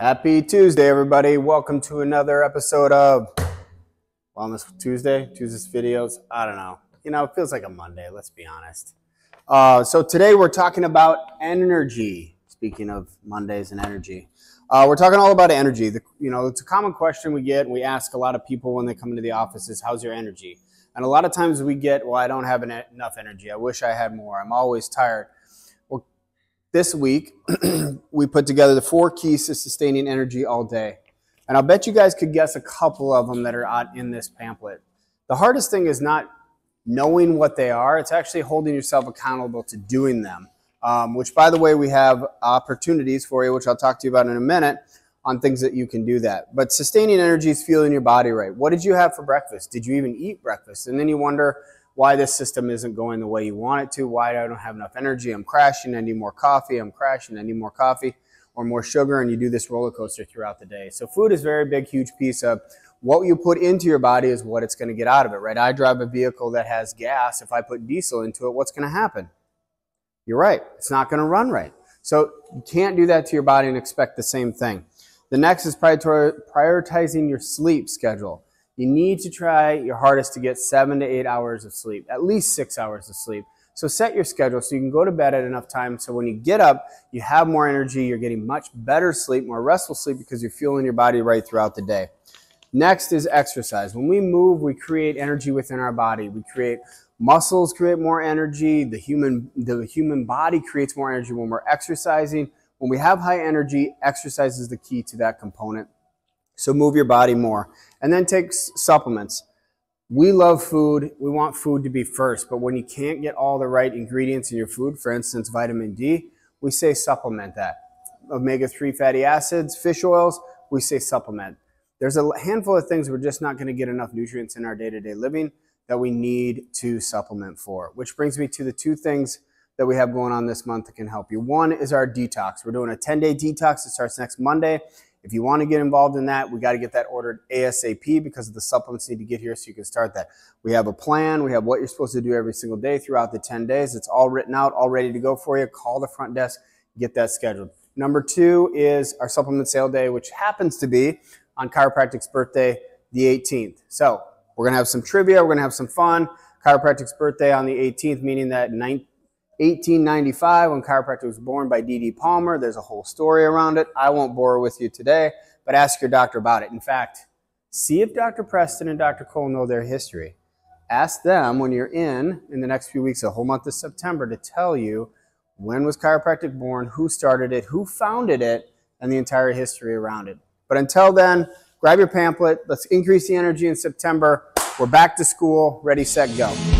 Happy Tuesday, everybody. Welcome to another episode of Wellness Tuesday, Tuesday's videos. I don't know. You know, it feels like a Monday, let's be honest. So today we're talking about energy. Speaking of Mondays and energy, we're talking all about energy. It's a common question we get and we ask a lot of people when they come into the office is, how's your energy? And a lot of times we get, well, I don't have enough energy. I wish I had more. I'm always tired. This week, we put together the 4 keys to sustaining energy all day. And I'll bet you guys could guess a couple of them that are out in this pamphlet. The hardest thing is not knowing what they are. It's actually holding yourself accountable to doing them, which, by the way, we have opportunities for you, which I'll talk to you about in a minute, on things that you can do that. But sustaining energy is fueling your body right. What did you have for breakfast? Did you even eat breakfast? And then you wonder why this system isn't going the way you want it to, why I don't have enough energy, I'm crashing, I need more coffee, or more sugar, and you do this roller coaster throughout the day. So food is a very big, huge piece of what you put into your body is what it's going to get out of it, right? I drive a vehicle that has gas. If I put diesel into it, what's going to happen? You're right. It's not going to run right. So you can't do that to your body and expect the same thing. The next is prioritizing your sleep schedule. You need to try your hardest to get 7 to 8 hours of sleep, at least 6 hours of sleep. So set your schedule so you can go to bed at enough time so when you get up, you have more energy, you're getting much better sleep, more restful sleep because you're fueling your body right throughout the day. Next is exercise. When we move, we create energy within our body. We create muscles, create more energy. The human body creates more energy when we're exercising. When we have high energy, exercise is the key to that component. So move your body more. And then take supplements. We love food. We want food to be first. But when you can't get all the right ingredients in your food, for instance, vitamin D, we say supplement that. Omega-3 fatty acids, fish oils, we say supplement. There's a handful of things we're just not going to get enough nutrients in our day-to-day living that we need to supplement for. Which brings me to the 2 things that we have going on this month that can help you. One is our detox. We're doing a 10-day detox. It starts next Monday. If you want to get involved in that, we got to get that ordered ASAP because the supplements need to get here so you can start that. We have a plan. We have what you're supposed to do every single day throughout the 10 days. It's all written out, all ready to go for you. Call the front desk, get that scheduled. Number 2 is our supplement sale day, which happens to be on Chiropractic's birthday, the 18th. So we're going to have some trivia. We're going to have some fun. Chiropractic's birthday on the 18th, meaning that 1895, when chiropractic was born by D.D. Palmer. There's a whole story around it. I won't bore with you today, but ask your doctor about it. In fact, see if Dr. Preston and Dr. Cole know their history. Ask them when you're in the next few weeks, the whole month of September, to tell you when was chiropractic born, who started it, who founded it, and the entire history around it. But until then, grab your pamphlet. Let's increase the energy in September. We're back to school. Ready, set, go.